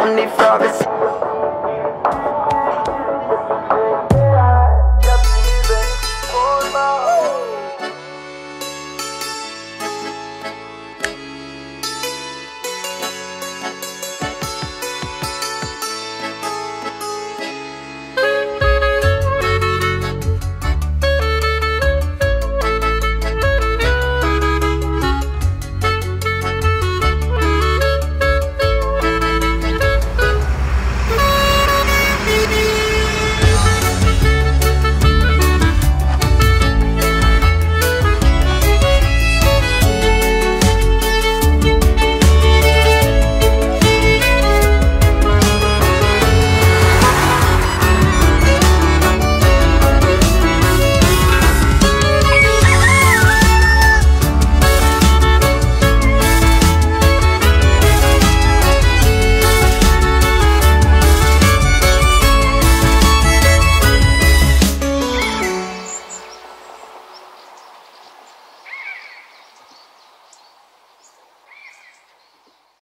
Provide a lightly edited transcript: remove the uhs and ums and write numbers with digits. Only flowers.